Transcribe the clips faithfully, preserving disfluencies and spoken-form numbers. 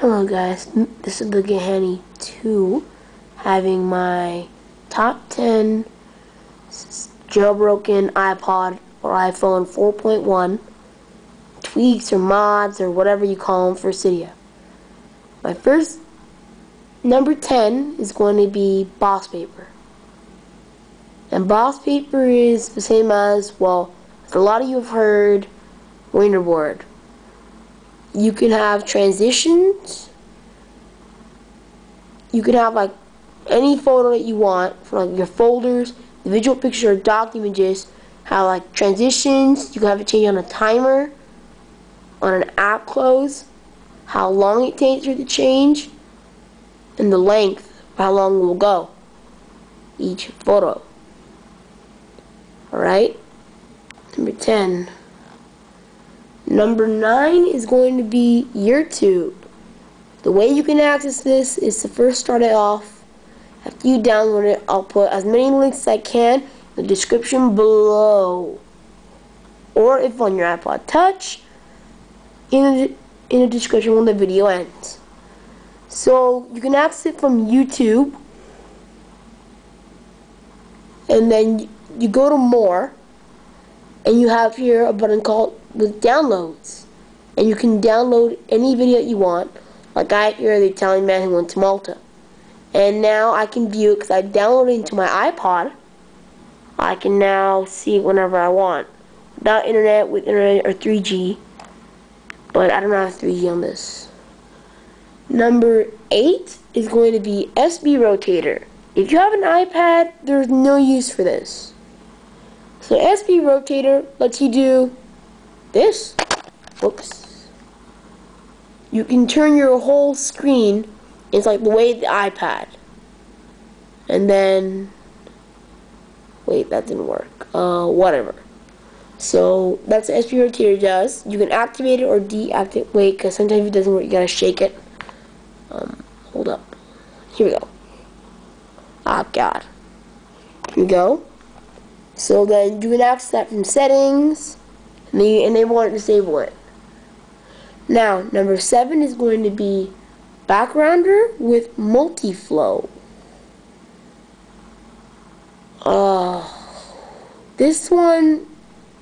Hello guys, this is The Ghany two having my top ten jailbroken iPod or iPhone four point one tweaks or mods or whatever you call them for Cydia. My first number ten is going to be BossPaper. And BossPaper is the same as, well, for a lot of you have heard, Winterboard. You can have transitions. You can have like any folder that you want for like your folders, the visual picture or doc images, have like transitions. You can have it change on a timer, on an app close, how long it takes for the change, and the length, how long it will go, each photo. Alright? Number ten. Number nine is going to be YouTube. The way you can access this is to first start it off. After you download it, I'll put as many links as I can in the description below. Or if on your iPod Touch, in the, in the description when the video ends. So you can access it from YouTube. And then you go to more. And you have here a button called with downloads, and you can download any video you want. Like I hear the Italian man who went to Malta, and now I can view it because I downloaded it into my iPod. I can now see it whenever I want, without internet, with internet or three G. But I don't have three G on this. Number eight is going to be S B Rotator. If you have an iPad, there's no use for this. So S B Rotator lets you do this. Whoops. You can turn your whole screen. It's like the way the iPad. And then, wait, that didn't work. Uh, whatever. So that's what S B Rotator does. You can activate it or deactivate. Wait, because sometimes if it doesn't work, you gotta shake it. Um, hold up. Here we go. Oh God. Here we go. So then you can access that from settings, and then you enable it or disable it. Now, number seven is going to be Backgrounder with Multiflow. Uh, this one,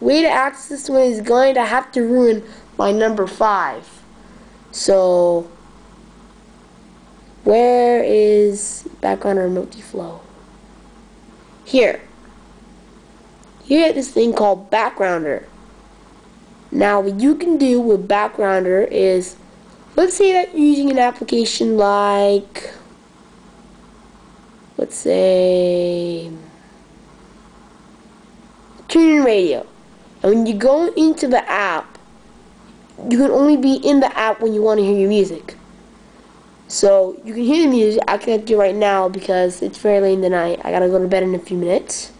way to access this one is going to have to ruin my number five. So, where is Backgrounder Multiflow? Here. You get this thing called Backgrounder. Now what you can do with Backgrounder is, let's say that you're using an application like, let's say, TuneIn Radio. And when you go into the app, you can only be in the app when you want to hear your music. So you can hear the music. I can't do it right now because it's very late in the night. I gotta go to bed in a few minutes.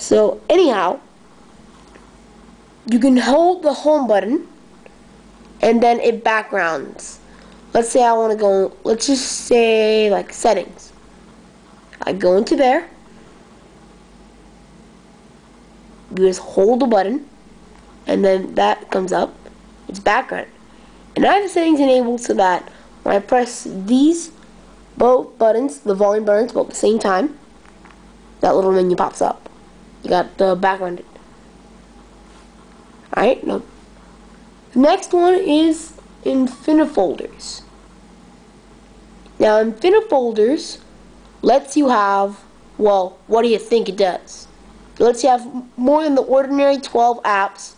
So anyhow, you can hold the home button and then it backgrounds. Let's say I want to go, let's just say like settings. I go into there. You just hold the button and then that comes up. It's background. And I have the settings enabled so that when I press these both buttons, the volume buttons both at the same time, that little menu pops up. You got the background. Alright, no. The next one is Infinifolders. Now, Infinifolders lets you have, well, what do you think it does? It lets you have more than the ordinary twelve apps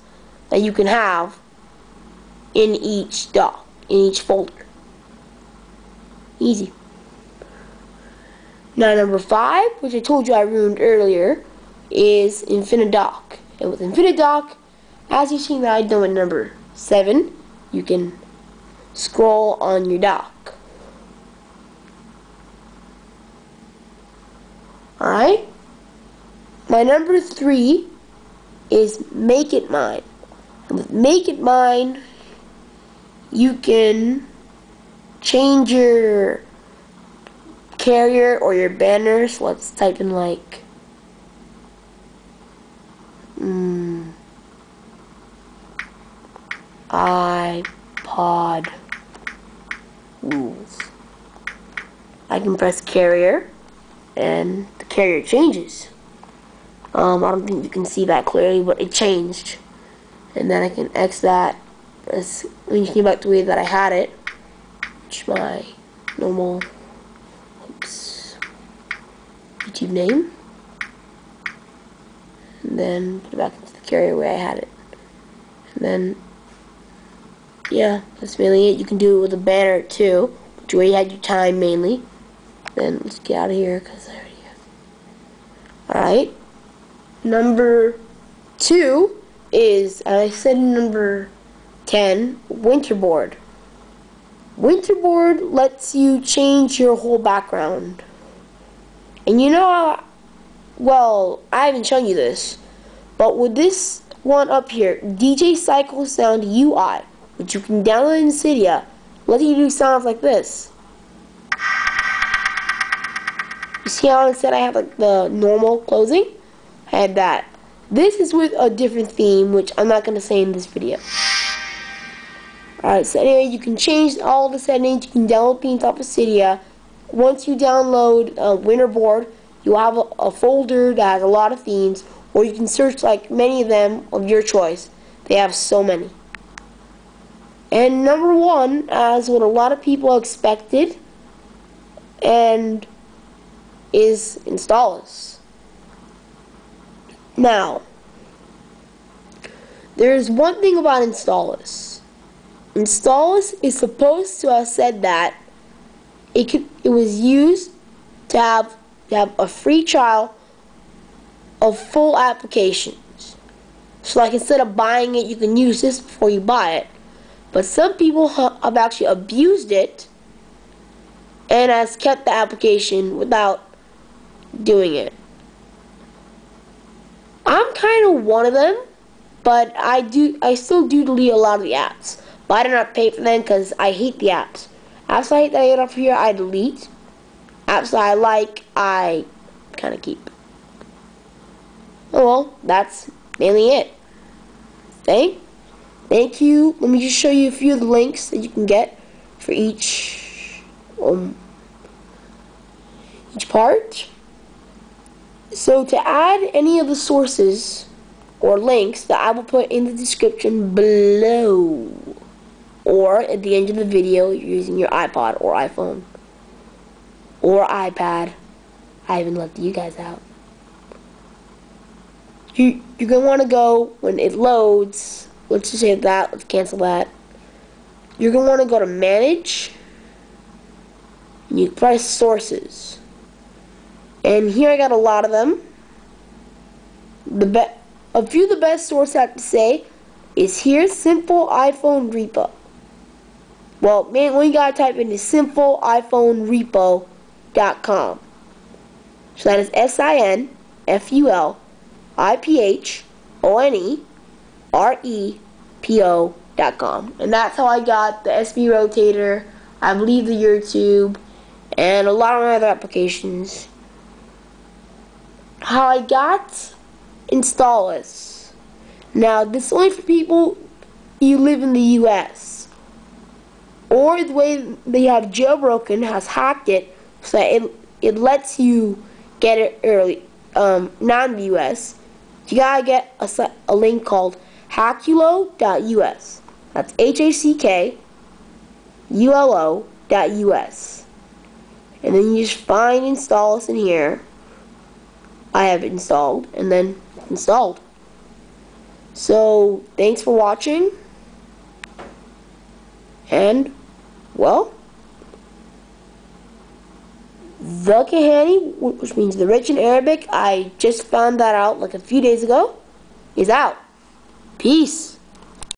that you can have in each doc, in each folder. Easy. Now, number five, which I told you I ruined earlier, is Infinidoc. And with Infinidoc, as you see that I've done with number seven, you can scroll on your doc. Alright? My number three is Make It Mine. And with Make It Mine, you can change your carrier or your banners. So let's type in like Mm, iPod rules. I can press carrier and the carrier changes. Um, I don't think you can see that clearly, but it changed. And then I can X that. As when you came back the way that I had it, which my normal oops, YouTube name. And then put it back into the carrier where I had it. And then, yeah, that's mainly it. You can do it with a banner too, but you already had your time mainly. Then let's get out of here because I already have. Alright. Number two is, I said number ten, Winterboard. Winterboard lets you change your whole background. And you know how. Well, I haven't shown you this, but with this one up here, D J Cycle Sound U I, which you can download in Cydia, letting you do sounds like this. You see how instead I have like the normal closing? I had that. This is with a different theme, which I'm not going to say in this video. Alright, so anyway, you can change all the settings, you can download themes off of Cydia. Once you download uh, Winterboard, you have a, a folder that has a lot of themes, or you can search like many of them of your choice. They have so many. And number one, as what a lot of people expected, and is Installus. Now, there's one thing about Installus. Installus is supposed to have said that it could, it was used to have You have a free trial of full applications. So like instead of buying it, you can use this before you buy it. But some people have actually abused it and has kept the application without doing it. I'm kind of one of them, but I do I still do delete a lot of the apps. But I do not pay for them because I hate the apps. Apps I hate that I get up here, I delete. Apps that I like, I kind of keep. Oh well, that's mainly it. Okay? Thank you. Let me just show you a few of the links that you can get for each um, each part. So to add any of the sources or links that I will put in the description below or at the end of the video using your iPod or iPhone. Or iPad. I even left you guys out. You, you're going to want to go when it loads. Let's just save that. Let's cancel that. You're going to want to go to Manage. And you press Sources. And here I got a lot of them. The be A few of the best sources I have to say is here, Simple iPhone Repo. Well, man, what you got to type in is Simple iPhone Repo. Dot com. So that is S I N F U L I P H O N E R E P O dot com. And that's how I got the S B Rotator, I believe the YouTube, and a lot of my other applications. How I got Installus. Now, this is only for people you live in the U S or the way they have jailbroken, has hacked it. So it it lets you get it early, um, non-U S. You gotta get a, a link called Hackulo dot U S. That's H A C K U L O dot U S. And then you just find Installus in here. I have it installed, and then installed. So thanks for watching. And well. TheGhany two, which means the rich in Arabic, I just found that out like a few days ago, is out. Peace.